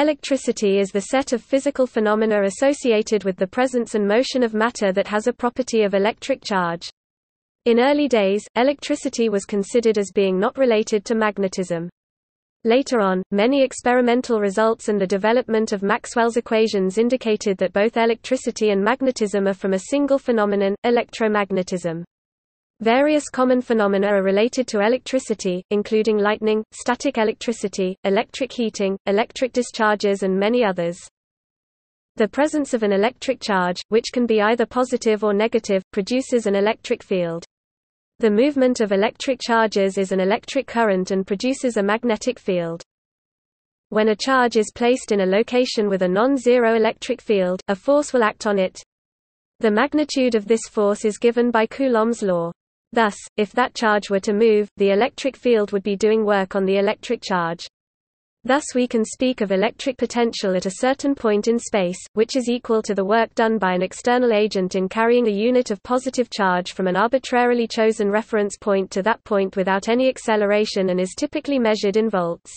Electricity is the set of physical phenomena associated with the presence and motion of matter that has a property of electric charge. In early days, electricity was considered as being not related to magnetism. Later on, many experimental results and the development of Maxwell's equations indicated that both electricity and magnetism are from a single phenomenon, electromagnetism. Various common phenomena are related to electricity, including lightning, static electricity, electric heating, electric discharges and many others. The presence of an electric charge, which can be either positive or negative, produces an electric field. The movement of electric charges is an electric current and produces a magnetic field. When a charge is placed in a location with a non-zero electric field, a force will act on it. The magnitude of this force is given by Coulomb's law. Thus, if that charge were to move, the electric field would be doing work on the electric charge. Thus we can speak of electric potential at a certain point in space, which is equal to the work done by an external agent in carrying a unit of positive charge from an arbitrarily chosen reference point to that point without any acceleration and is typically measured in volts.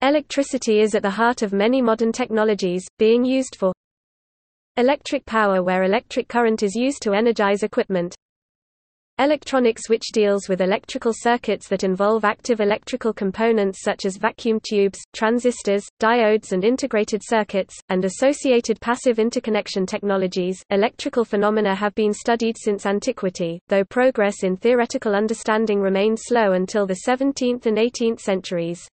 Electricity is at the heart of many modern technologies, being used for electric power where electric current is used to energize equipment, electronics which deals with electrical circuits that involve active electrical components such as vacuum tubes, transistors, diodes and integrated circuits, and associated passive interconnection technologies. Electrical phenomena have been studied since antiquity, though progress in theoretical understanding remained slow until the 17th and 18th centuries.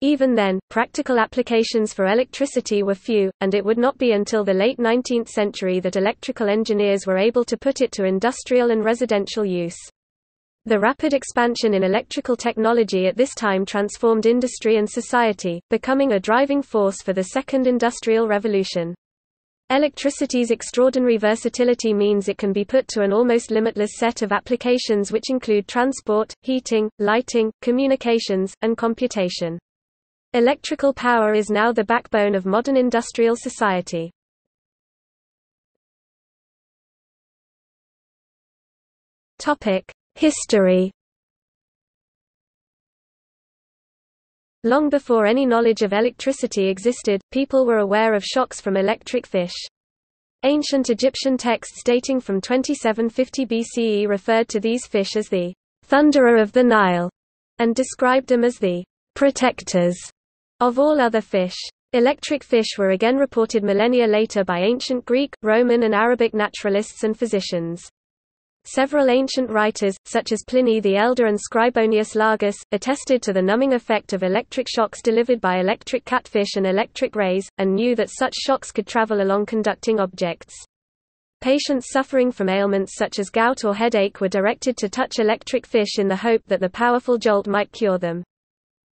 Even then, practical applications for electricity were few, and it would not be until the late 19th century that electrical engineers were able to put it to industrial and residential use. The rapid expansion in electrical technology at this time transformed industry and society, becoming a driving force for the Second Industrial Revolution. Electricity's extraordinary versatility means it can be put to an almost limitless set of applications which include transport, heating, lighting, communications, and computation. Electrical power is now the backbone of modern industrial society. History. Long before any knowledge of electricity existed, people were aware of shocks from electric fish. Ancient Egyptian texts dating from 2750 BCE referred to these fish as the "thunderer of the Nile" and described them as the "protectors" of all other fish. Electric fish were again reported millennia later by ancient Greek, Roman and Arabic naturalists and physicians. Several ancient writers, such as Pliny the Elder and Scribonius Largus, attested to the numbing effect of electric shocks delivered by electric catfish and electric rays, and knew that such shocks could travel along conducting objects. Patients suffering from ailments such as gout or headache were directed to touch electric fish in the hope that the powerful jolt might cure them.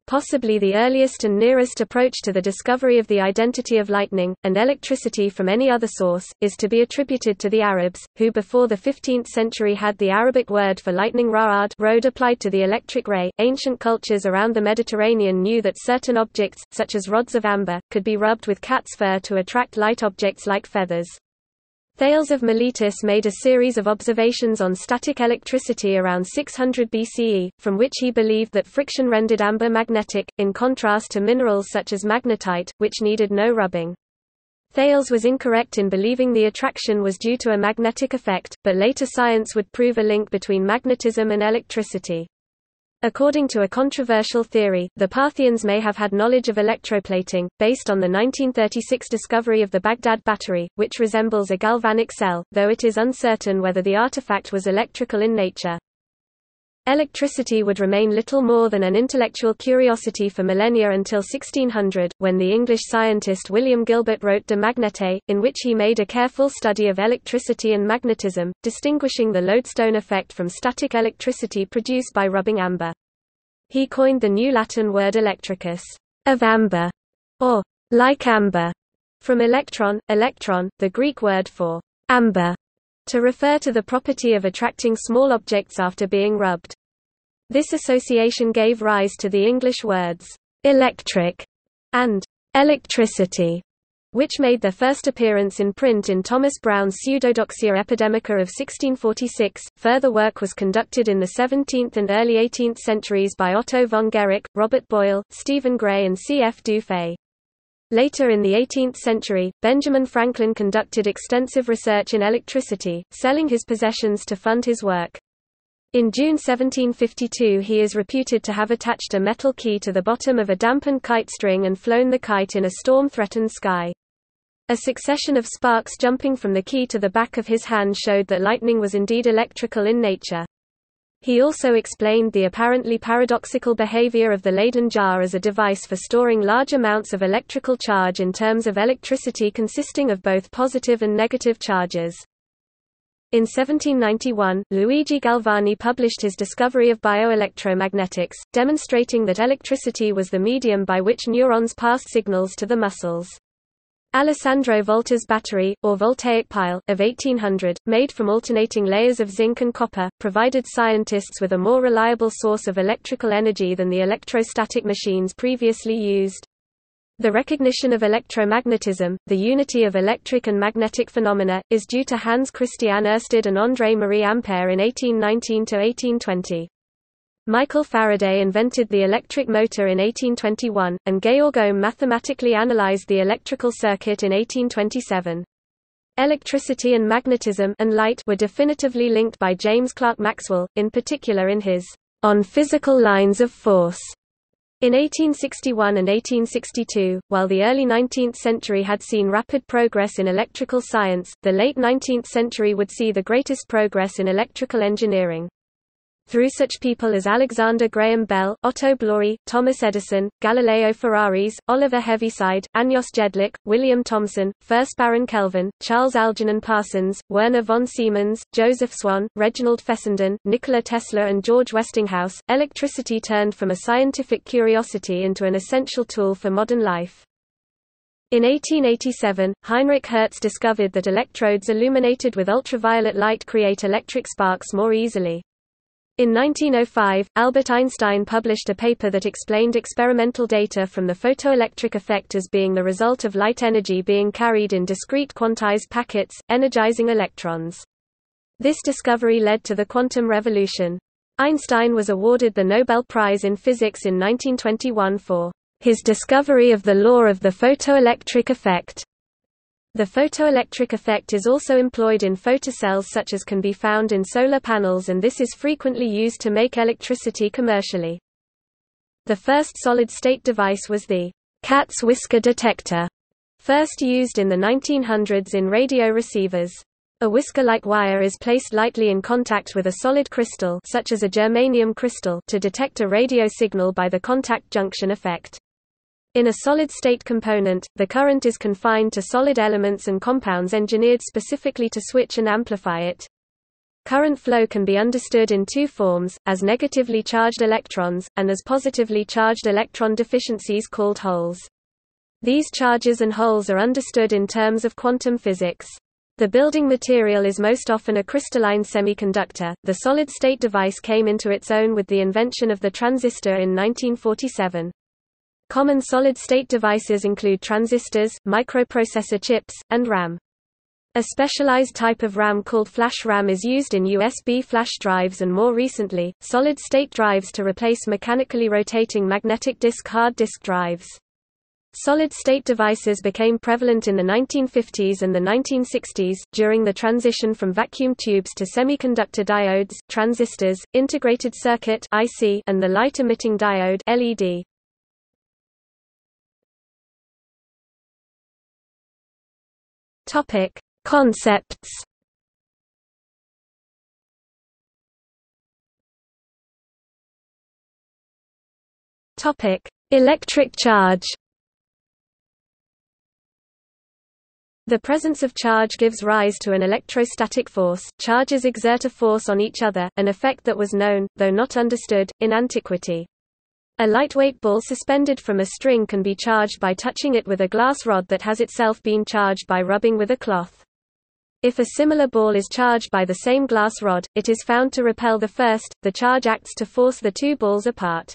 Possibly the earliest and nearest approach to the discovery of the identity of lightning, and electricity from any other source, is to be attributed to the Arabs, who before the 15th century had the Arabic word for lightning ra'ad road applied to the electric ray. Ancient cultures around the Mediterranean knew that certain objects, such as rods of amber, could be rubbed with cat's fur to attract light objects like feathers. Thales of Miletus made a series of observations on static electricity around 600 BCE, from which he believed that friction rendered amber magnetic, in contrast to minerals such as magnetite, which needed no rubbing. Thales was incorrect in believing the attraction was due to a magnetic effect, but later science would prove a link between magnetism and electricity. According to a controversial theory, the Parthians may have had knowledge of electroplating, based on the 1936 discovery of the Baghdad battery, which resembles a galvanic cell, though it is uncertain whether the artifact was electrical in nature. Electricity would remain little more than an intellectual curiosity for millennia until 1600, when the English scientist William Gilbert wrote De Magnete, in which he made a careful study of electricity and magnetism, distinguishing the lodestone effect from static electricity produced by rubbing amber. He coined the new Latin word electricus, of amber, or like amber, from electron, electron, the Greek word for amber, to refer to the property of attracting small objects after being rubbed. This association gave rise to the English words electric and electricity, which made their first appearance in print in Thomas Brown's Pseudodoxia Epidemica of 1646. Further work was conducted in the 17th and early 18th centuries by Otto von Guericke, Robert Boyle, Stephen Gray, and C. F. Dufay. Later in the 18th century, Benjamin Franklin conducted extensive research in electricity, selling his possessions to fund his work. In June 1752 he is reputed to have attached a metal key to the bottom of a dampened kite string and flown the kite in a storm-threatened sky. A succession of sparks jumping from the key to the back of his hand showed that lightning was indeed electrical in nature. He also explained the apparently paradoxical behavior of the Leyden jar as a device for storing large amounts of electrical charge in terms of electricity consisting of both positive and negative charges. In 1791, Luigi Galvani published his discovery of bioelectromagnetics, demonstrating that electricity was the medium by which neurons passed signals to the muscles. Alessandro Volta's battery, or voltaic pile, of 1800, made from alternating layers of zinc and copper, provided scientists with a more reliable source of electrical energy than the electrostatic machines previously used. The recognition of electromagnetism, the unity of electric and magnetic phenomena, is due to Hans Christian Ørsted and André-Marie Ampère in 1819–1820. Michael Faraday invented the electric motor in 1821, and Georg Ohm mathematically analyzed the electrical circuit in 1827. Electricity and magnetism and light were definitively linked by James Clerk Maxwell, in particular in his On Physical Lines of Force. In 1861 and 1862, while the early 19th century had seen rapid progress in electrical science, the late 19th century would see the greatest progress in electrical engineering. Through such people as Alexander Graham Bell, Otto Blondlot, Thomas Edison, Galileo Ferraris, Oliver Heaviside, Ányos Jedlik, William Thomson, First Baron Kelvin, Charles Algernon Parsons, Werner von Siemens, Joseph Swan, Reginald Fessenden, Nikola Tesla and George Westinghouse, electricity turned from a scientific curiosity into an essential tool for modern life. In 1887, Heinrich Hertz discovered that electrodes illuminated with ultraviolet light create electric sparks more easily. In 1905, Albert Einstein published a paper that explained experimental data from the photoelectric effect as being the result of light energy being carried in discrete quantized packets, energizing electrons. This discovery led to the quantum revolution. Einstein was awarded the Nobel Prize in Physics in 1921 for his discovery of the law of the photoelectric effect. The photoelectric effect is also employed in photocells such as can be found in solar panels, and this is frequently used to make electricity commercially. The first solid-state device was the cat's whisker detector, first used in the 1900s in radio receivers. A whisker-like wire is placed lightly in contact with a solid crystal, such as a germanium crystal, to detect a radio signal by the contact junction effect. In a solid-state component, the current is confined to solid elements and compounds engineered specifically to switch and amplify it. Current flow can be understood in two forms, as negatively charged electrons, and as positively charged electron deficiencies called holes. These charges and holes are understood in terms of quantum physics. The building material is most often a crystalline semiconductor. The solid-state device came into its own with the invention of the transistor in 1947. Common solid-state devices include transistors, microprocessor chips, and RAM. A specialized type of RAM called flash RAM is used in USB flash drives and more recently, solid-state drives to replace mechanically rotating magnetic disk hard disk drives. Solid-state devices became prevalent in the 1950s and the 1960s, during the transition from vacuum tubes to semiconductor diodes, transistors, integrated circuit (IC), and the light-emitting diode (LED). Topic: Concepts. Topic: Electric charge. The presence of charge gives rise to an electrostatic force. Charges exert a force on each other, an effect that was known, though not understood, in antiquity. A lightweight ball suspended from a string can be charged by touching it with a glass rod that has itself been charged by rubbing with a cloth. If a similar ball is charged by the same glass rod, it is found to repel the first. The charge acts to force the two balls apart.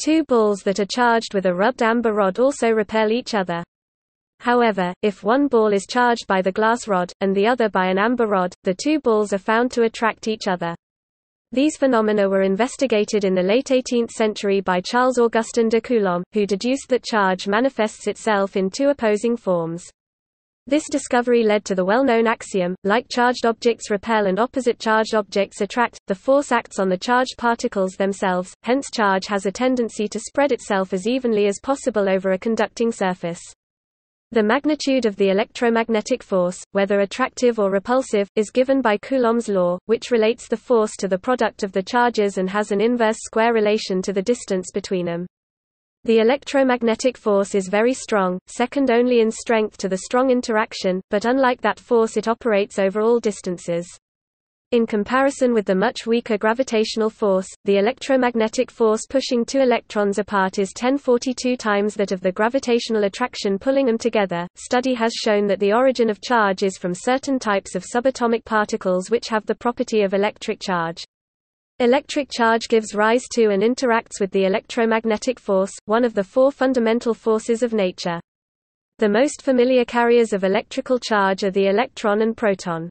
Two balls that are charged with a rubbed amber rod also repel each other. However, if one ball is charged by the glass rod, and the other by an amber rod, the two balls are found to attract each other. These phenomena were investigated in the late 18th century by Charles-Augustin de Coulomb, who deduced that charge manifests itself in two opposing forms. This discovery led to the well-known axiom, like charged objects repel and opposite charged objects attract, the force acts on the charged particles themselves, hence charge has a tendency to spread itself as evenly as possible over a conducting surface. The magnitude of the electromagnetic force, whether attractive or repulsive, is given by Coulomb's law, which relates the force to the product of the charges and has an inverse square relation to the distance between them. The electromagnetic force is very strong, second only in strength to the strong interaction, but unlike that force it operates over all distances. In comparison with the much weaker gravitational force, the electromagnetic force pushing two electrons apart is 1042 times that of the gravitational attraction pulling them together. Study has shown that the origin of charge is from certain types of subatomic particles which have the property of electric charge. Electric charge gives rise to and interacts with the electromagnetic force, one of the four fundamental forces of nature. The most familiar carriers of electrical charge are the electron and proton.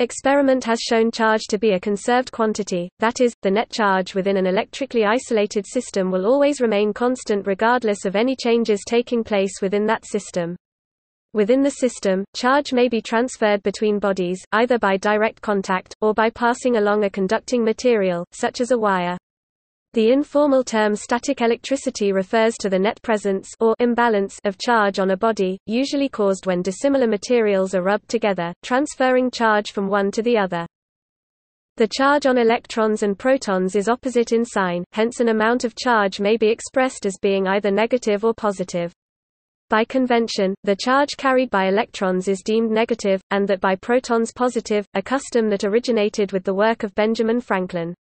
Experiment has shown charge to be a conserved quantity, that is, the net charge within an electrically isolated system will always remain constant regardless of any changes taking place within that system. Within the system, charge may be transferred between bodies, either by direct contact, or by passing along a conducting material, such as a wire. The informal term static electricity refers to the net presence or imbalance of charge on a body, usually caused when dissimilar materials are rubbed together, transferring charge from one to the other. The charge on electrons and protons is opposite in sign, hence an amount of charge may be expressed as being either negative or positive. By convention, the charge carried by electrons is deemed negative, and that by protons positive, a custom that originated with the work of Benjamin Franklin.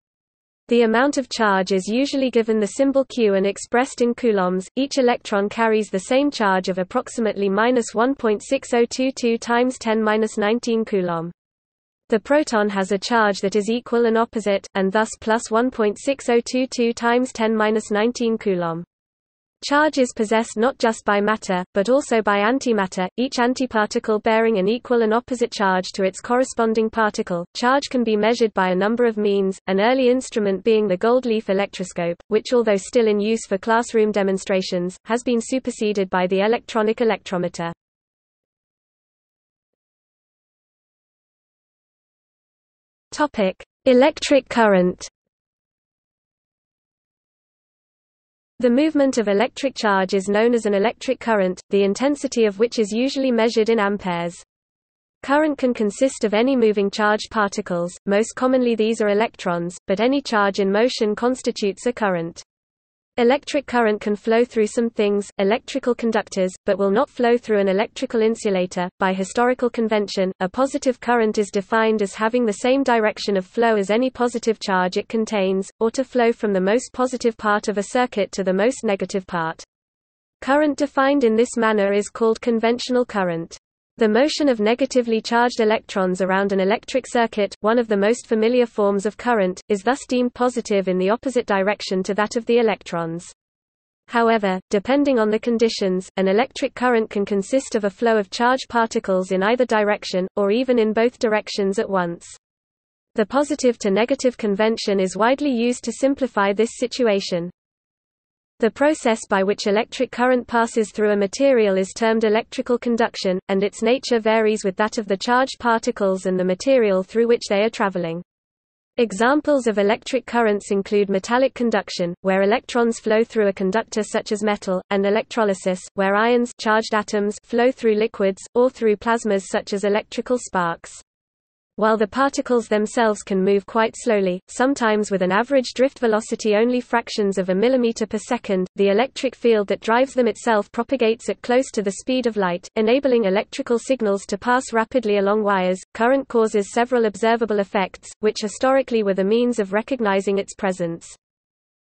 The amount of charge is usually given the symbol Q and expressed in coulombs. Each electron carries the same charge of approximately -1.6022 times 10^-19 coulomb. The proton has a charge that is equal and opposite, and thus +1.6022 times 10^-19 coulomb. Charge is possessed not just by matter, but also by antimatter, each antiparticle bearing an equal and opposite charge to its corresponding particle. Charge can be measured by a number of means, an early instrument being the gold leaf electroscope, which although still in use for classroom demonstrations, has been superseded by the electronic electrometer. Electric current. The movement of electric charge is known as an electric current, the intensity of which is usually measured in amperes. Current can consist of any moving charged particles, most commonly these are electrons, but any charge in motion constitutes a current. Electric current can flow through some things, electrical conductors, but will not flow through an electrical insulator. By historical convention, a positive current is defined as having the same direction of flow as any positive charge it contains, or to flow from the most positive part of a circuit to the most negative part. Current defined in this manner is called conventional current. The motion of negatively charged electrons around an electric circuit, one of the most familiar forms of current, is thus deemed positive in the opposite direction to that of the electrons. However, depending on the conditions, an electric current can consist of a flow of charged particles in either direction, or even in both directions at once. The positive to negative convention is widely used to simplify this situation. The process by which electric current passes through a material is termed electrical conduction, and its nature varies with that of the charged particles and the material through which they are traveling. Examples of electric currents include metallic conduction, where electrons flow through a conductor such as metal, and electrolysis, where ions charged atoms flow through liquids, or through plasmas such as electrical sparks. While the particles themselves can move quite slowly, sometimes with an average drift velocity only fractions of a millimeter per second, the electric field that drives them itself propagates at close to the speed of light, enabling electrical signals to pass rapidly along wires. Current causes several observable effects, which historically were the means of recognizing its presence.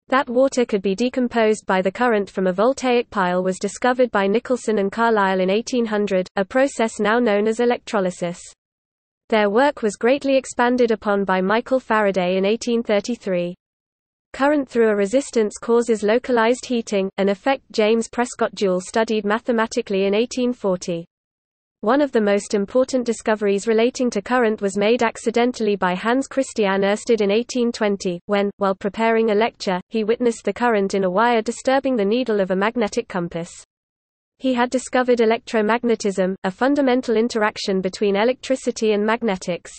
That water could be decomposed by the current from a voltaic pile was discovered by Nicholson and Carlisle in 1800, a process now known as electrolysis. Their work was greatly expanded upon by Michael Faraday in 1833. Current through a resistance causes localized heating, an effect James Prescott Joule studied mathematically in 1840. One of the most important discoveries relating to current was made accidentally by Hans Christian Ørsted in 1820, when, while preparing a lecture, he witnessed the current in a wire disturbing the needle of a magnetic compass. He had discovered electromagnetism, a fundamental interaction between electricity and magnetics.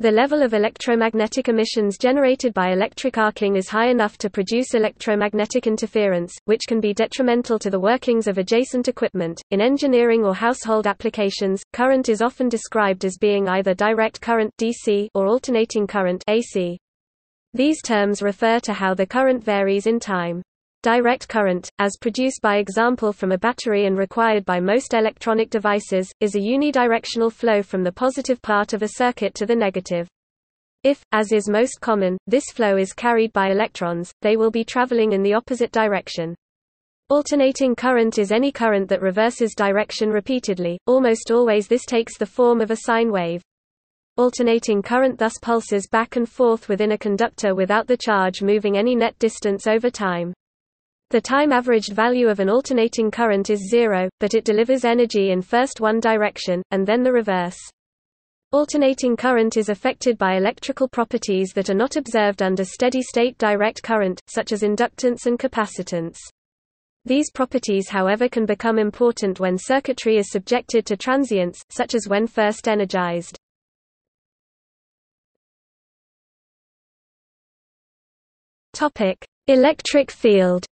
The level of electromagnetic emissions generated by electric arcing is high enough to produce electromagnetic interference, which can be detrimental to the workings of adjacent equipment. In engineering or household applications, current is often described as being either direct current (DC) or alternating current (AC). These terms refer to how the current varies in time. Direct current, as produced by example from a battery and required by most electronic devices, is a unidirectional flow from the positive part of a circuit to the negative. If, as is most common, this flow is carried by electrons, they will be traveling in the opposite direction. Alternating current is any current that reverses direction repeatedly, almost always this takes the form of a sine wave. Alternating current thus pulses back and forth within a conductor without the charge moving any net distance over time. The time-averaged value of an alternating current is zero, but it delivers energy in first one direction, and then the reverse. Alternating current is affected by electrical properties that are not observed under steady-state direct current, such as inductance and capacitance. These properties, however, can become important when circuitry is subjected to transients, such as when first energized. Electric field.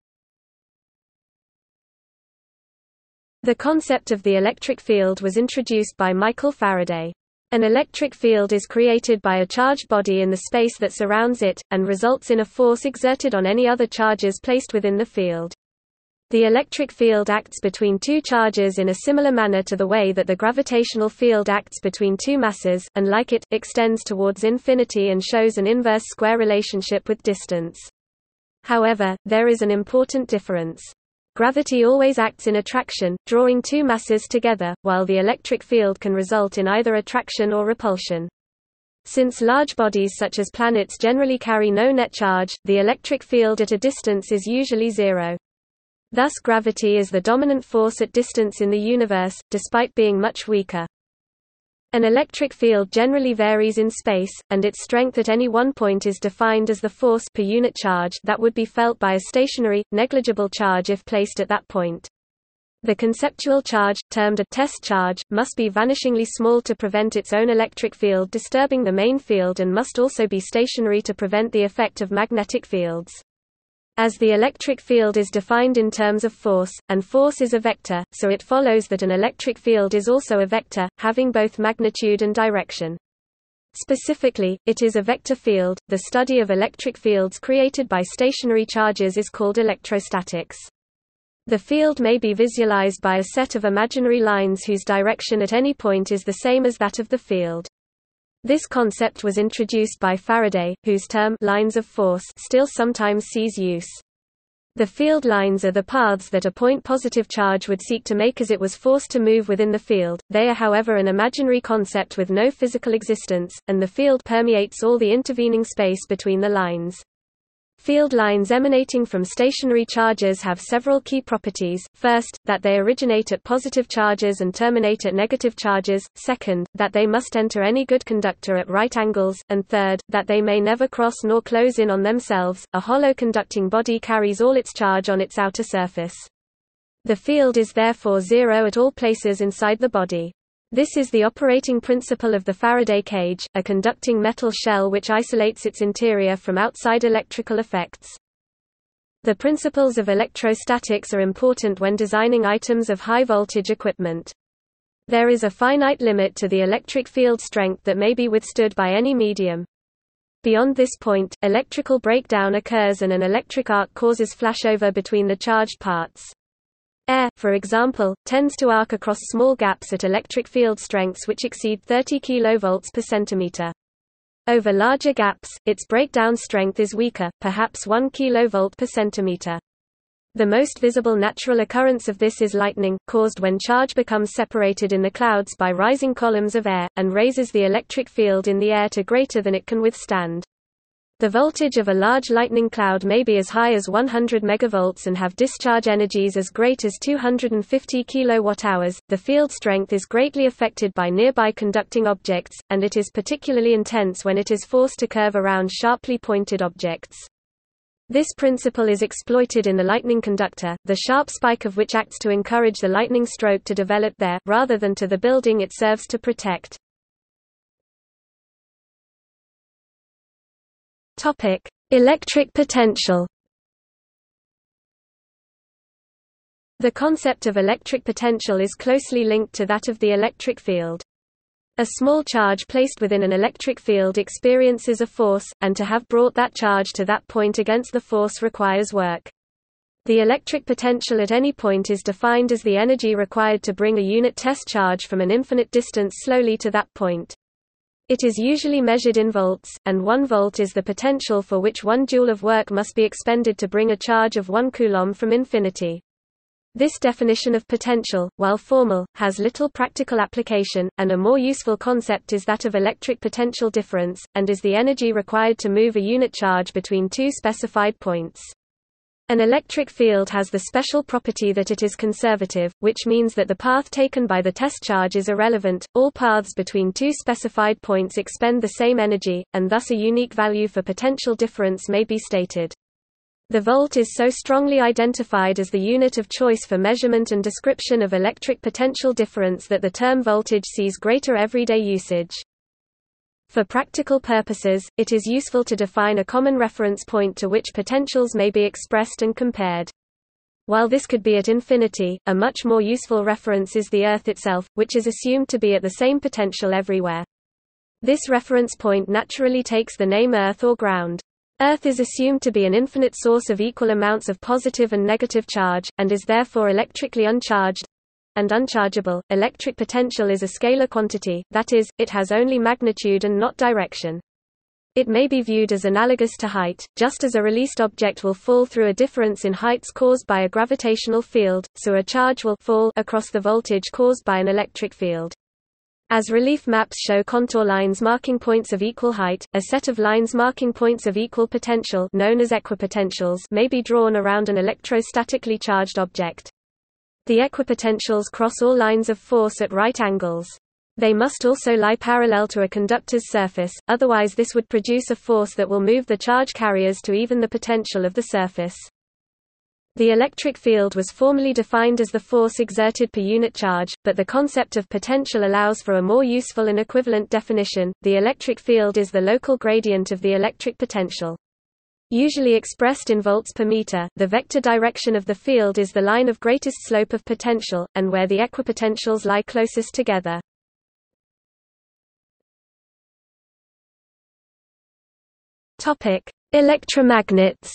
The concept of the electric field was introduced by Michael Faraday. An electric field is created by a charged body in the space that surrounds it, and results in a force exerted on any other charges placed within the field. The electric field acts between two charges in a similar manner to the way that the gravitational field acts between two masses, and like it, extends towards infinity and shows an inverse square relationship with distance. However, there is an important difference. Gravity always acts in attraction, drawing two masses together, while the electric field can result in either attraction or repulsion. Since large bodies such as planets generally carry no net charge, the electric field at a distance is usually zero. Thus gravity is the dominant force at distance in the universe, despite being much weaker. An electric field generally varies in space, and its strength at any one point is defined as the force per unit charge that would be felt by a stationary, negligible charge if placed at that point. The conceptual charge, termed a test charge, must be vanishingly small to prevent its own electric field disturbing the main field and must also be stationary to prevent the effect of magnetic fields. As the electric field is defined in terms of force, and force is a vector, so it follows that an electric field is also a vector, having both magnitude and direction. Specifically, it is a vector field. The study of electric fields created by stationary charges is called electrostatics. The field may be visualized by a set of imaginary lines whose direction at any point is the same as that of the field. This concept was introduced by Faraday, whose term lines of force still sometimes sees use. The field lines are the paths that a point-positive charge would seek to make as it was forced to move within the field. They are, however, an imaginary concept with no physical existence, and the field permeates all the intervening space between the lines. Field lines emanating from stationary charges have several key properties: first, that they originate at positive charges and terminate at negative charges, second, that they must enter any good conductor at right angles, and third, that they may never cross nor close in on themselves. A hollow conducting body carries all its charge on its outer surface. The field is therefore zero at all places inside the body. This is the operating principle of the Faraday cage, a conducting metal shell which isolates its interior from outside electrical effects. The principles of electrostatics are important when designing items of high-voltage equipment. There is a finite limit to the electric field strength that may be withstood by any medium. Beyond this point, electrical breakdown occurs and an electric arc causes flashover between the charged parts. Air, for example, tends to arc across small gaps at electric field strengths which exceed 30 kV per centimeter. Over larger gaps, its breakdown strength is weaker, perhaps 1 kV per centimeter. The most visible natural occurrence of this is lightning, caused when charge becomes separated in the clouds by rising columns of air, and raises the electric field in the air to greater than it can withstand. The voltage of a large lightning cloud may be as high as 100 megavolts and have discharge energies as great as 250 kilowatt-hours. The field strength is greatly affected by nearby conducting objects, and it is particularly intense when it is forced to curve around sharply pointed objects. This principle is exploited in the lightning conductor, the sharp spike of which acts to encourage the lightning stroke to develop there, rather than to the building it serves to protect. Electric potential. The concept of electric potential is closely linked to that of the electric field. A small charge placed within an electric field experiences a force, and to have brought that charge to that point against the force requires work. The electric potential at any point is defined as the energy required to bring a unit test charge from an infinite distance slowly to that point. It is usually measured in volts, and 1 volt is the potential for which 1 joule of work must be expended to bring a charge of 1 coulomb from infinity. This definition of potential, while formal, has little practical application, and a more useful concept is that of electric potential difference, and is the energy required to move a unit charge between two specified points. An electric field has the special property that it is conservative, which means that the path taken by the test charge is irrelevant. All paths between two specified points expend the same energy, and thus a unique value for potential difference may be stated. The volt is so strongly identified as the unit of choice for measurement and description of electric potential difference that the term voltage sees greater everyday usage. For practical purposes, it is useful to define a common reference point to which potentials may be expressed and compared. While this could be at infinity, a much more useful reference is the Earth itself, which is assumed to be at the same potential everywhere. This reference point naturally takes the name Earth or ground. Earth is assumed to be an infinite source of equal amounts of positive and negative charge, and is therefore electrically uncharged and unchargeable. Electric potential is a scalar quantity, that is, it has only magnitude and not direction. It may be viewed as analogous to height, just as a released object will fall through a difference in heights caused by a gravitational field, so a charge will fall across the voltage caused by an electric field. As relief maps show contour lines marking points of equal height, a set of lines marking points of equal potential, known as equipotentials, may be drawn around an electrostatically charged object. The equipotentials cross all lines of force at right angles. They must also lie parallel to a conductor's surface, otherwise this would produce a force that will move the charge carriers to even the potential of the surface. The electric field was formerly defined as the force exerted per unit charge, but the concept of potential allows for a more useful and equivalent definition. The electric field is the local gradient of the electric potential. Usually expressed in volts per meter, the vector direction of the field is the line of greatest slope of potential, and where the equipotentials lie closest together. Electromagnets.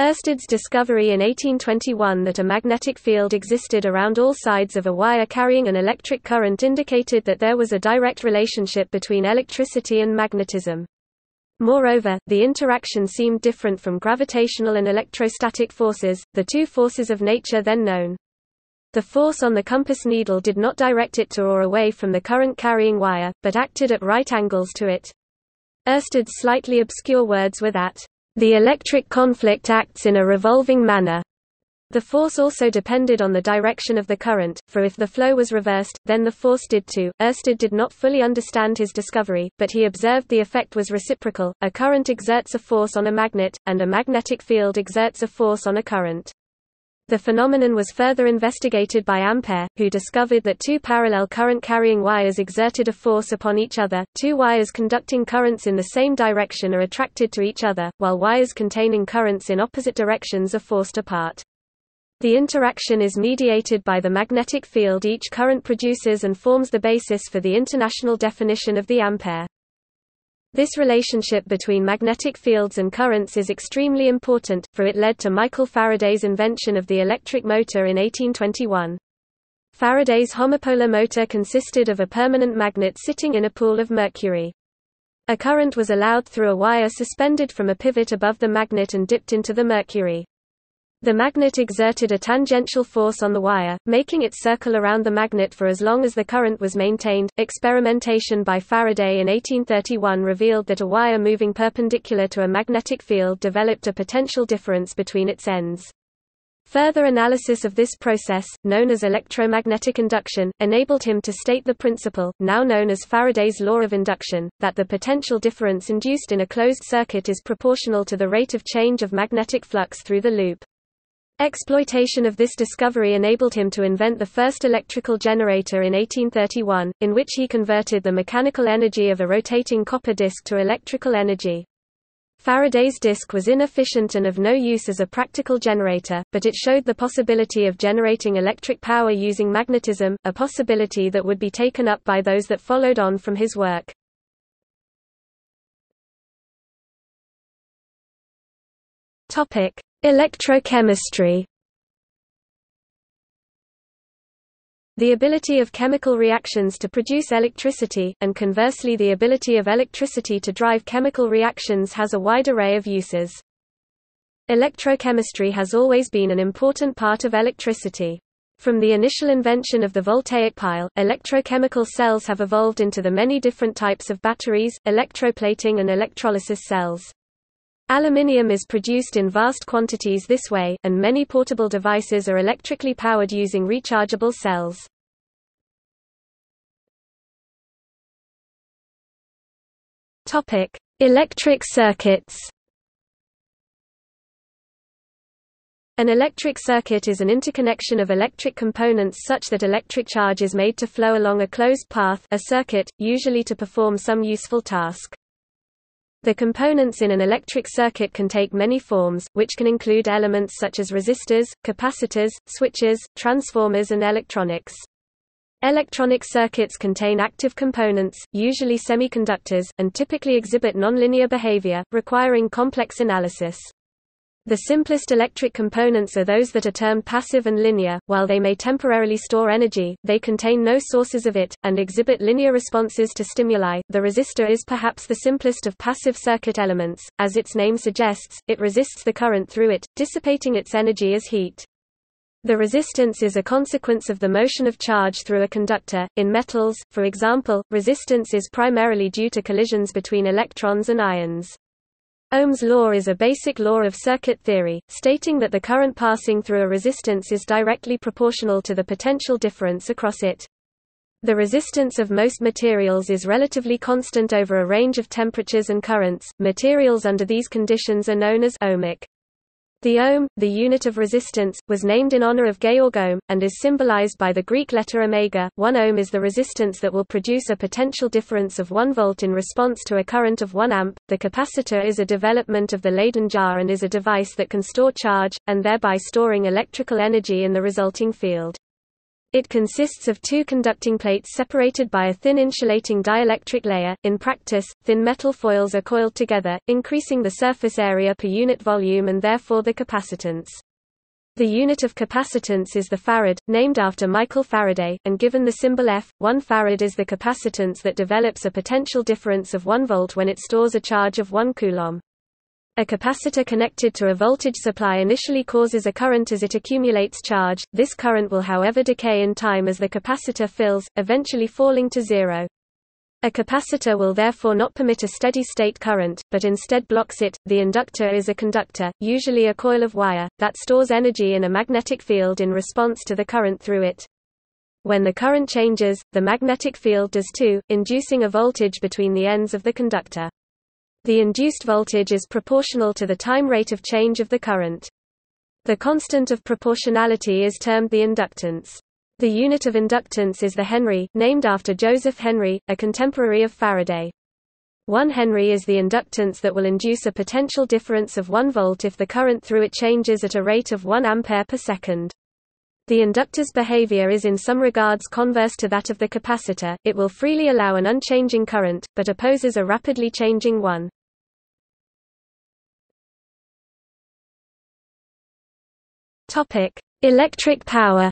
Ørsted's discovery in 1821 that a magnetic field existed around all sides of a wire carrying an electric current indicated that there was a direct relationship between electricity and magnetism. Moreover, the interaction seemed different from gravitational and electrostatic forces, the two forces of nature then known. The force on the compass needle did not direct it to or away from the current-carrying wire, but acted at right angles to it. Ørsted's slightly obscure words were that the electric conflict acts in a revolving manner. The force also depended on the direction of the current, for if the flow was reversed, then the force did too. Ørsted did not fully understand his discovery, but he observed the effect was reciprocal. A current exerts a force on a magnet, and a magnetic field exerts a force on a current. The phenomenon was further investigated by Ampère, who discovered that two parallel current-carrying wires exerted a force upon each other. Two wires conducting currents in the same direction are attracted to each other, while wires containing currents in opposite directions are forced apart. The interaction is mediated by the magnetic field each current produces and forms the basis for the international definition of the Ampère. This relationship between magnetic fields and currents is extremely important, for it led to Michael Faraday's invention of the electric motor in 1821. Faraday's homopolar motor consisted of a permanent magnet sitting in a pool of mercury. A current was allowed through a wire suspended from a pivot above the magnet and dipped into the mercury. The magnet exerted a tangential force on the wire, making it circle around the magnet for as long as the current was maintained. Experimentation by Faraday in 1831 revealed that a wire moving perpendicular to a magnetic field developed a potential difference between its ends. Further analysis of this process, known as electromagnetic induction, enabled him to state the principle, now known as Faraday's law of induction, that the potential difference induced in a closed circuit is proportional to the rate of change of magnetic flux through the loop. Exploitation of this discovery enabled him to invent the first electrical generator in 1831, in which he converted the mechanical energy of a rotating copper disc to electrical energy. Faraday's disc was inefficient and of no use as a practical generator, but it showed the possibility of generating electric power using magnetism, a possibility that would be taken up by those that followed on from his work. Electrochemistry. The ability of chemical reactions to produce electricity, and conversely the ability of electricity to drive chemical reactions, has a wide array of uses. Electrochemistry has always been an important part of electricity. From the initial invention of the voltaic pile, electrochemical cells have evolved into the many different types of batteries, electroplating and electrolysis cells. Aluminium is produced in vast quantities this way, and many portable devices are electrically powered using rechargeable cells. Topic: Electric circuits. An electric circuit is an interconnection of electric components such that electric charge is made to flow along a closed path, a circuit, usually to perform some useful task. The components in an electric circuit can take many forms, which can include elements such as resistors, capacitors, switches, transformers and electronics. Electronic circuits contain active components, usually semiconductors, and typically exhibit nonlinear behavior, requiring complex analysis. The simplest electric components are those that are termed passive and linear. While they may temporarily store energy, they contain no sources of it, and exhibit linear responses to stimuli. The resistor is perhaps the simplest of passive circuit elements. As its name suggests, it resists the current through it, dissipating its energy as heat. The resistance is a consequence of the motion of charge through a conductor. In metals, for example, resistance is primarily due to collisions between electrons and ions. Ohm's law is a basic law of circuit theory, stating that the current passing through a resistance is directly proportional to the potential difference across it. The resistance of most materials is relatively constant over a range of temperatures and currents. Materials under these conditions are known as ohmic. The ohm, the unit of resistance, was named in honor of Georg Ohm, and is symbolized by the Greek letter omega. 1 ohm is the resistance that will produce a potential difference of 1 volt in response to a current of 1 amp. The capacitor is a development of the Leyden jar and is a device that can store charge, and thereby storing electrical energy in the resulting field. It consists of 2 conducting plates separated by a thin insulating dielectric layer. In practice, thin metal foils are coiled together, increasing the surface area per unit volume and therefore the capacitance. The unit of capacitance is the farad, named after Michael Faraday, and given the symbol F. 1 farad is the capacitance that develops a potential difference of 1 volt when it stores a charge of 1 coulomb. A capacitor connected to a voltage supply initially causes a current as it accumulates charge. This current will however decay in time as the capacitor fills, eventually falling to zero. A capacitor will therefore not permit a steady state current, but instead blocks it. The inductor is a conductor, usually a coil of wire, that stores energy in a magnetic field in response to the current through it. When the current changes, the magnetic field does too, inducing a voltage between the ends of the conductor. The induced voltage is proportional to the time rate of change of the current. The constant of proportionality is termed the inductance. The unit of inductance is the henry, named after Joseph Henry, a contemporary of Faraday. 1 henry is the inductance that will induce a potential difference of 1 volt if the current through it changes at a rate of 1 ampere per second. The inductor's behavior is in some regards converse to that of the capacitor. It will freely allow an unchanging current, but opposes a rapidly changing one. Electric power.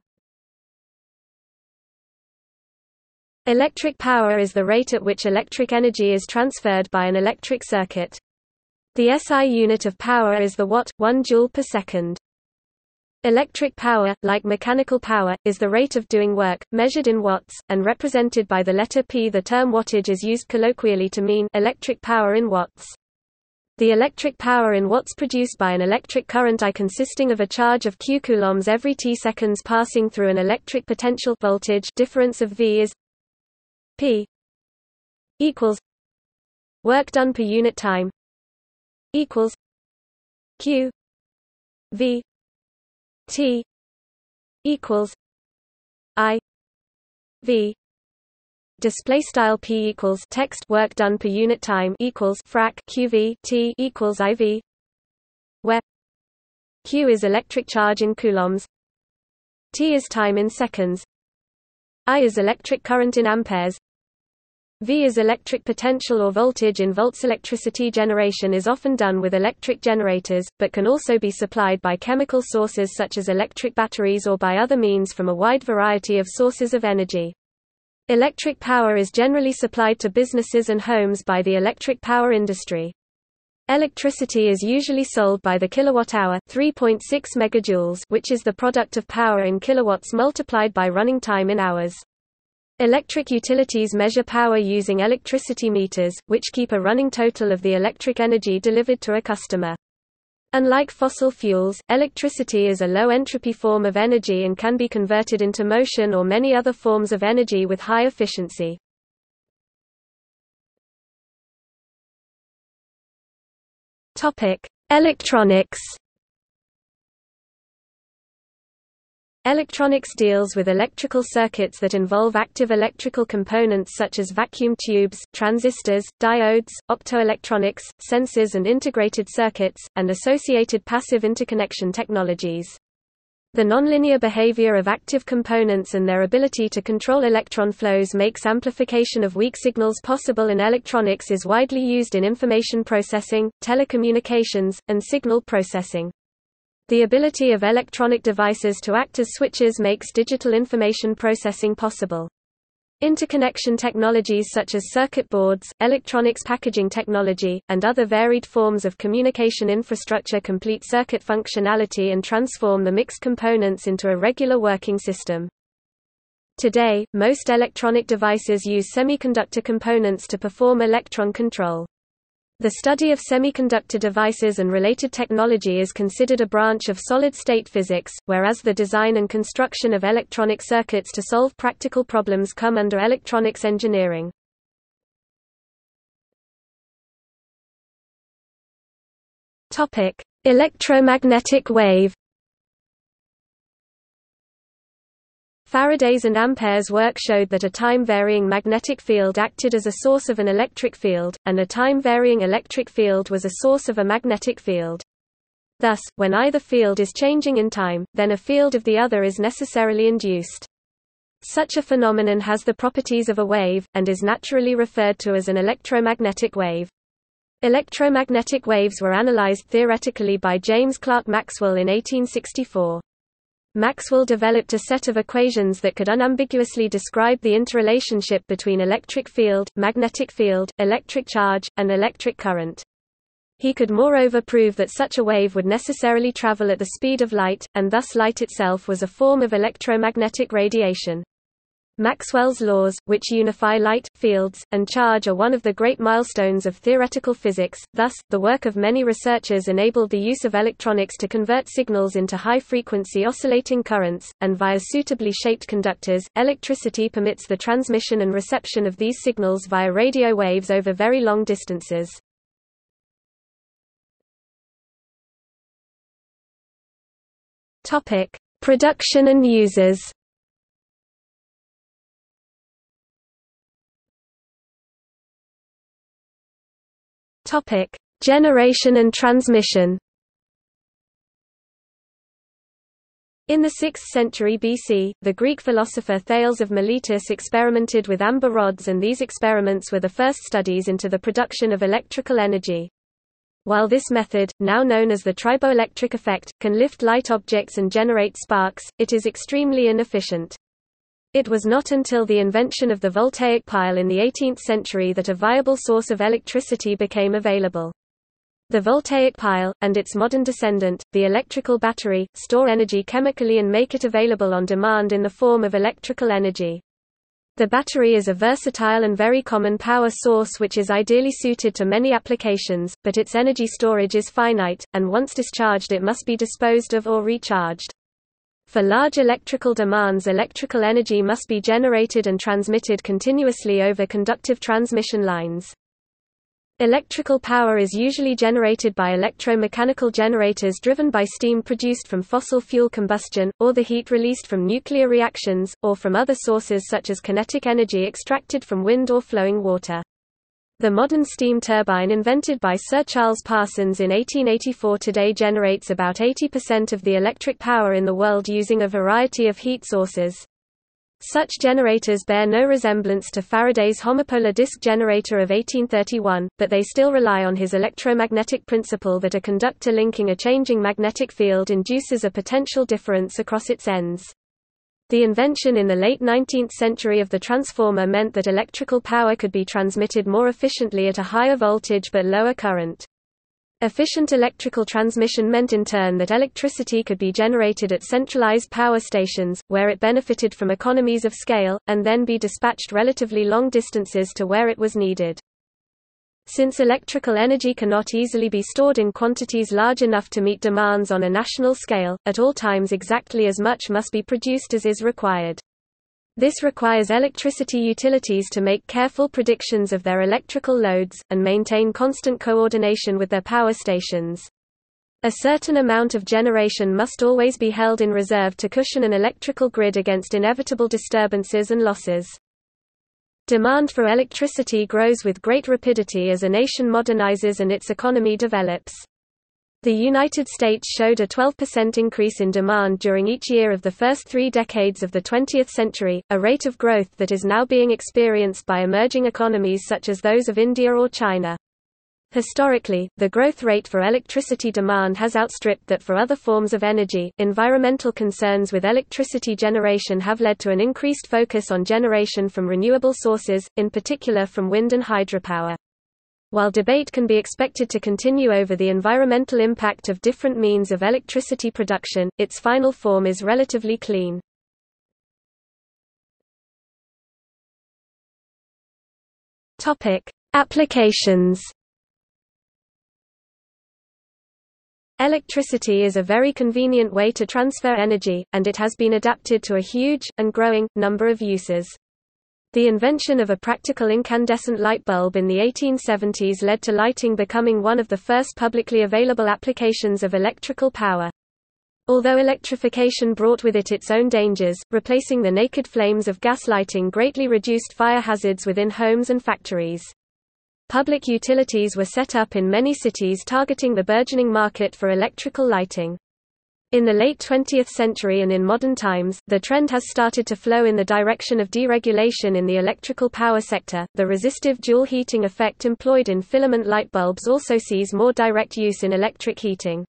Electric power is the rate at which electric energy is transferred by an electric circuit. The SI unit of power is the watt, 1 joule per second. Electric power, like mechanical power, is the rate of doing work, measured in watts, and represented by the letter P. The term wattage is used colloquially to mean electric power in watts. The electric power in watts produced by an electric current I consisting of a charge of q coulombs every t seconds passing through an electric potential voltage difference of V is P equals work done per unit time equals q V T equals I V. Display style P equals text work done per unit time equals frac QV T equals IV, where Q is electric charge in coulombs, T is time in seconds, I is electric current in amperes, V is electric potential or voltage in volts. Electricity generation is often done with electric generators, but can also be supplied by chemical sources such as electric batteries or by other means from a wide variety of sources of energy. Electric power is generally supplied to businesses and homes by the electric power industry. Electricity is usually sold by the kilowatt-hour, 3.6 megajoules, which is the product of power in kilowatts multiplied by running time in hours. Electric utilities measure power using electricity meters, which keep a running total of the electric energy delivered to a customer. Unlike fossil fuels, electricity is a low-entropy form of energy and can be converted into motion or many other forms of energy with high efficiency. Electronics. Electronics deals with electrical circuits that involve active electrical components such as vacuum tubes, transistors, diodes, optoelectronics, sensors and integrated circuits, and associated passive interconnection technologies. The nonlinear behavior of active components and their ability to control electron flows makes amplification of weak signals possible, and electronics is widely used in information processing, telecommunications, and signal processing. The ability of electronic devices to act as switches makes digital information processing possible. Interconnection technologies such as circuit boards, electronics packaging technology, and other varied forms of communication infrastructure complete circuit functionality and transform the mixed components into a regular working system. Today, most electronic devices use semiconductor components to perform electron control. The study of semiconductor devices and related technology is considered a branch of solid-state physics, whereas the design and construction of electronic circuits to solve practical problems come under electronics engineering. Topic: Electromagnetic wave. Faraday's and Ampere's work showed that a time-varying magnetic field acted as a source of an electric field, and a time-varying electric field was a source of a magnetic field. Thus, when either field is changing in time, then a field of the other is necessarily induced. Such a phenomenon has the properties of a wave, and is naturally referred to as an electromagnetic wave. Electromagnetic waves were analyzed theoretically by James Clerk Maxwell in 1864. Maxwell developed a set of equations that could unambiguously describe the interrelationship between electric field, magnetic field, electric charge, and electric current. He could moreover prove that such a wave would necessarily travel at the speed of light, and thus light itself was a form of electromagnetic radiation. Maxwell's laws, which unify light, fields, and charge, are one of the great milestones of theoretical physics. Thus, the work of many researchers enabled the use of electronics to convert signals into high-frequency oscillating currents, and via suitably shaped conductors, electricity permits the transmission and reception of these signals via radio waves over very long distances. Topic: Production and uses. Generation and transmission. In the 6th century BC, the Greek philosopher Thales of Miletus experimented with amber rods, and these experiments were the first studies into the production of electrical energy. While this method, now known as the triboelectric effect, can lift light objects and generate sparks, it is extremely inefficient. It was not until the invention of the voltaic pile in the 18th century that a viable source of electricity became available. The voltaic pile, and its modern descendant, the electrical battery, store energy chemically and make it available on demand in the form of electrical energy. The battery is a versatile and very common power source which is ideally suited to many applications, but its energy storage is finite, and once discharged it must be disposed of or recharged. For large electrical demands, electrical energy must be generated and transmitted continuously over conductive transmission lines. Electrical power is usually generated by electromechanical generators driven by steam produced from fossil fuel combustion, or the heat released from nuclear reactions, or from other sources such as kinetic energy extracted from wind or flowing water. The modern steam turbine invented by Sir Charles Parsons in 1884 today generates about 80% of the electric power in the world using a variety of heat sources. Such generators bear no resemblance to Faraday's homopolar disk generator of 1831, but they still rely on his electromagnetic principle that a conductor linking a changing magnetic field induces a potential difference across its ends. The invention in the late 19th century of the transformer meant that electrical power could be transmitted more efficiently at a higher voltage but lower current. Efficient electrical transmission meant in turn that electricity could be generated at centralized power stations, where it benefited from economies of scale, and then be dispatched relatively long distances to where it was needed. Since electrical energy cannot easily be stored in quantities large enough to meet demands on a national scale, at all times exactly as much must be produced as is required. This requires electricity utilities to make careful predictions of their electrical loads, and maintain constant coordination with their power stations. A certain amount of generation must always be held in reserve to cushion an electrical grid against inevitable disturbances and losses. Demand for electricity grows with great rapidity as a nation modernizes and its economy develops. The United States showed a 12% increase in demand during each year of the first three decades of the 20th century, a rate of growth that is now being experienced by emerging economies such as those of India or China. Historically, the growth rate for electricity demand has outstripped that for other forms of energy. Environmental concerns with electricity generation have led to an increased focus on generation from renewable sources, in particular from wind and hydropower. While debate can be expected to continue over the environmental impact of different means of electricity production, its final form is relatively clean. Topic: Applications. Electricity is a very convenient way to transfer energy, and it has been adapted to a huge and growing number of uses. The invention of a practical incandescent light bulb in the 1870s led to lighting becoming one of the first publicly available applications of electrical power. Although electrification brought with it its own dangers, replacing the naked flames of gas lighting greatly reduced fire hazards within homes and factories. Public utilities were set up in many cities targeting the burgeoning market for electrical lighting. In the late 20th century and in modern times, the trend has started to flow in the direction of deregulation in the electrical power sector. The resistive dual heating effect employed in filament light bulbs also sees more direct use in electric heating.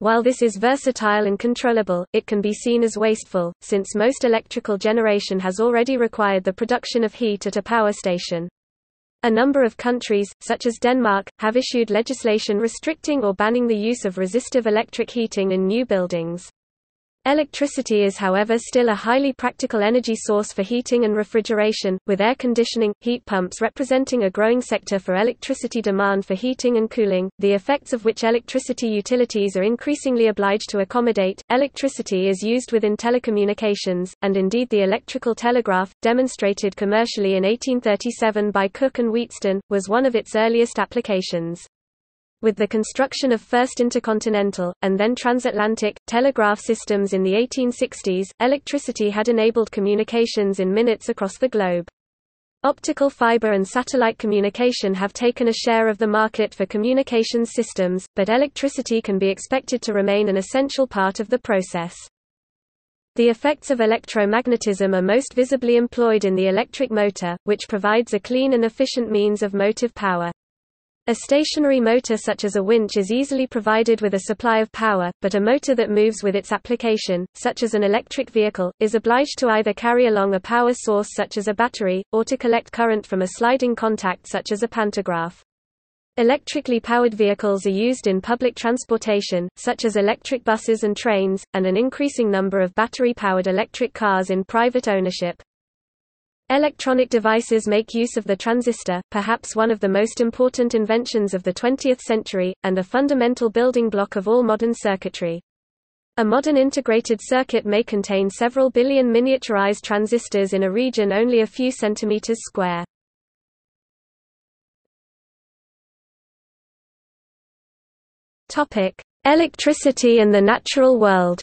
While this is versatile and controllable, it can be seen as wasteful, since most electrical generation has already required the production of heat at a power station. A number of countries, such as Denmark, have issued legislation restricting or banning the use of resistive electric heating in new buildings. Electricity is, however, still a highly practical energy source for heating and refrigeration, with air conditioning, heat pumps representing a growing sector for electricity demand for heating and cooling, the effects of which electricity utilities are increasingly obliged to accommodate. Electricity is used within telecommunications, and indeed the electrical telegraph, demonstrated commercially in 1837 by Cook and Wheatstone, was one of its earliest applications. With the construction of first intercontinental, and then transatlantic, telegraph systems in the 1860s, electricity had enabled communications in minutes across the globe. Optical fiber and satellite communication have taken a share of the market for communications systems, but electricity can be expected to remain an essential part of the process. The effects of electromagnetism are most visibly employed in the electric motor, which provides a clean and efficient means of motive power. A stationary motor such as a winch is easily provided with a supply of power, but a motor that moves with its application, such as an electric vehicle, is obliged to either carry along a power source such as a battery, or to collect current from a sliding contact such as a pantograph. Electrically powered vehicles are used in public transportation, such as electric buses and trains, and an increasing number of battery-powered electric cars in private ownership. Electronic devices make use of the transistor, perhaps one of the most important inventions of the 20th century, and a fundamental building block of all modern circuitry. A modern integrated circuit may contain several billion miniaturized transistors in a region only a few centimeters square. Electricity and the natural world.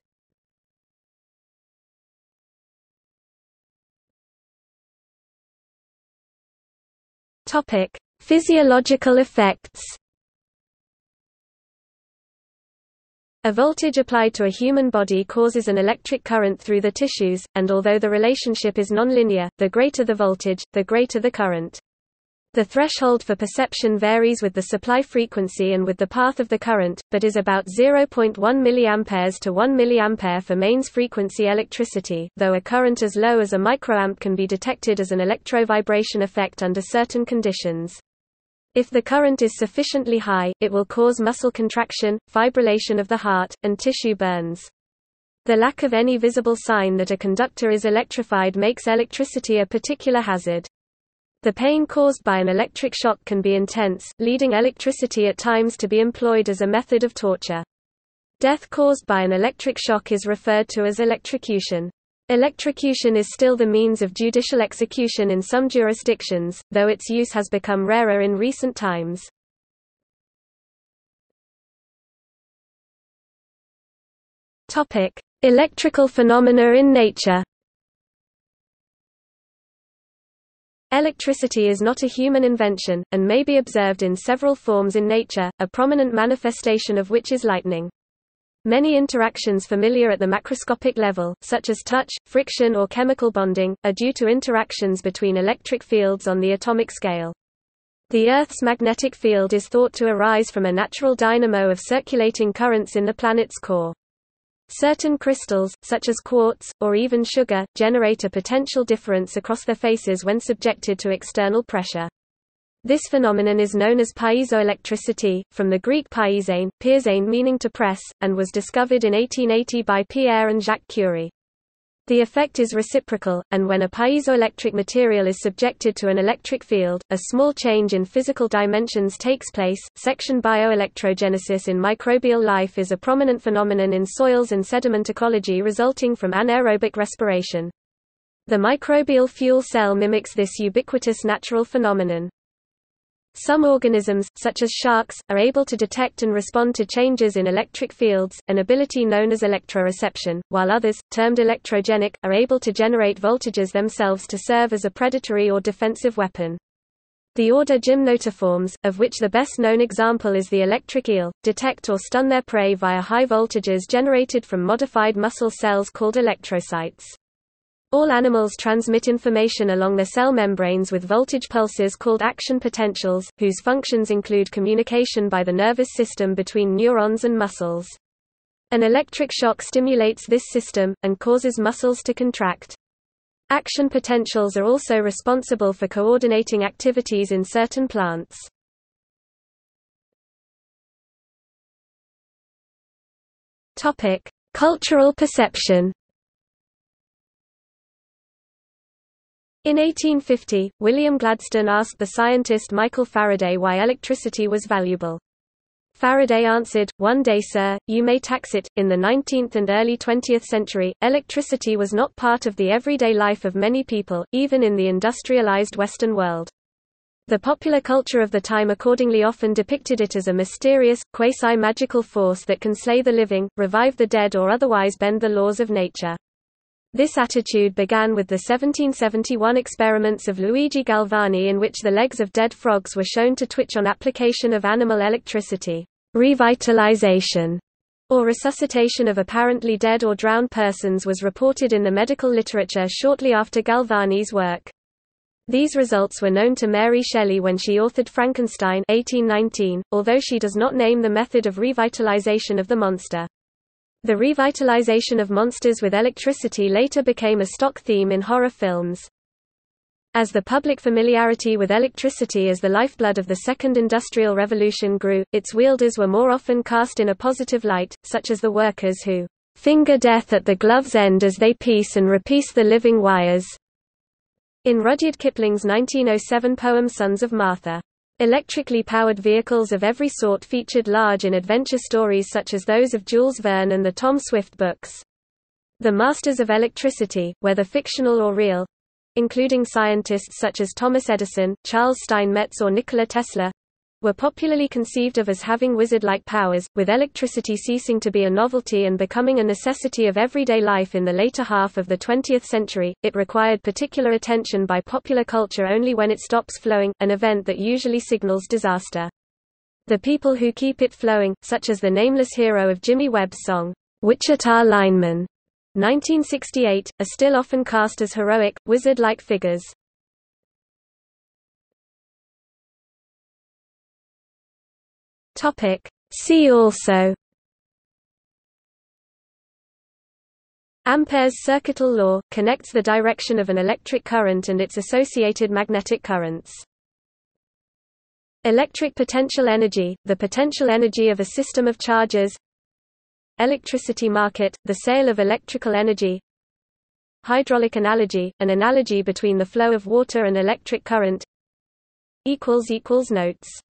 Physiological effects. A voltage applied to a human body causes an electric current through the tissues, and although the relationship is nonlinear, the greater the voltage, the greater the current. The threshold for perception varies with the supply frequency and with the path of the current, but is about 0.1 mA to 1 mA for mains frequency electricity, though a current as low as a microamp can be detected as an electrovibration effect under certain conditions. If the current is sufficiently high, it will cause muscle contraction, fibrillation of the heart, and tissue burns. The lack of any visible sign that a conductor is electrified makes electricity a particular hazard. The pain caused by an electric shock can be intense, leading electricity at times to be employed as a method of torture. Death caused by an electric shock is referred to as electrocution. Electrocution is still the means of judicial execution in some jurisdictions, though its use has become rarer in recent times. Electrical phenomena in nature. Electricity is not a human invention, and may be observed in several forms in nature, a prominent manifestation of which is lightning. Many interactions familiar at the macroscopic level, such as touch, friction or chemical bonding, are due to interactions between electric fields on the atomic scale. The Earth's magnetic field is thought to arise from a natural dynamo of circulating currents in the planet's core. Certain crystals, such as quartz, or even sugar, generate a potential difference across their faces when subjected to external pressure. This phenomenon is known as piezoelectricity, from the Greek piezein meaning to press, and was discovered in 1880 by Pierre and Jacques Curie. The effect is reciprocal, and when a piezoelectric material is subjected to an electric field, a small change in physical dimensions takes place. Section bioelectrogenesis in microbial life is a prominent phenomenon in soils and sediment ecology resulting from anaerobic respiration. The microbial fuel cell mimics this ubiquitous natural phenomenon. Some organisms, such as sharks, are able to detect and respond to changes in electric fields, an ability known as electroreception, while others, termed electrogenic, are able to generate voltages themselves to serve as a predatory or defensive weapon. The order Gymnotiforms, of which the best-known example is the electric eel, detect or stun their prey via high voltages generated from modified muscle cells called electrocytes. All animals transmit information along their cell membranes with voltage pulses called action potentials, whose functions include communication by the nervous system between neurons and muscles. An electric shock stimulates this system, and causes muscles to contract. Action potentials are also responsible for coordinating activities in certain plants. Cultural perception. In 1850, William Gladstone asked the scientist Michael Faraday why electricity was valuable. Faraday answered, "One day, sir, you may tax it." In the 19th and early 20th century, electricity was not part of the everyday life of many people, even in the industrialized Western world. The popular culture of the time accordingly often depicted it as a mysterious, quasi-magical force that can slay the living, revive the dead, or otherwise bend the laws of nature. This attitude began with the 1771 experiments of Luigi Galvani, in which the legs of dead frogs were shown to twitch on application of animal electricity. Revitalization or resuscitation of apparently dead or drowned persons was reported in the medical literature shortly after Galvani's work. These results were known to Mary Shelley when she authored Frankenstein 1819, although she does not name the method of revitalization of the monster. The revitalization of monsters with electricity later became a stock theme in horror films. As the public familiarity with electricity as the lifeblood of the Second Industrial Revolution grew, its wielders were more often cast in a positive light, such as the workers who "finger death at the glove's end as they piece and repiece the living wires." In Rudyard Kipling's 1907 poem Sons of Martha. Electrically powered vehicles of every sort featured large in adventure stories such as those of Jules Verne and the Tom Swift books. The masters of electricity, whether fictional or real, including scientists such as Thomas Edison, Charles Steinmetz or Nikola Tesla, were popularly conceived of as having wizard-like powers, with electricity ceasing to be a novelty and becoming a necessity of everyday life in the later half of the 20th century. It required particular attention by popular culture only when it stops flowing, an event that usually signals disaster. The people who keep it flowing, such as the nameless hero of Jimmy Webb's song, Wichita Lineman, 1968, are still often cast as heroic, wizard-like figures. Topic. See also: Ampere's circuital law connects the direction of an electric current and its associated magnetic currents. Electric potential energy, the potential energy of a system of charges. Electricity market, the sale of electrical energy. Hydraulic analogy, an analogy between the flow of water and electric current. Notes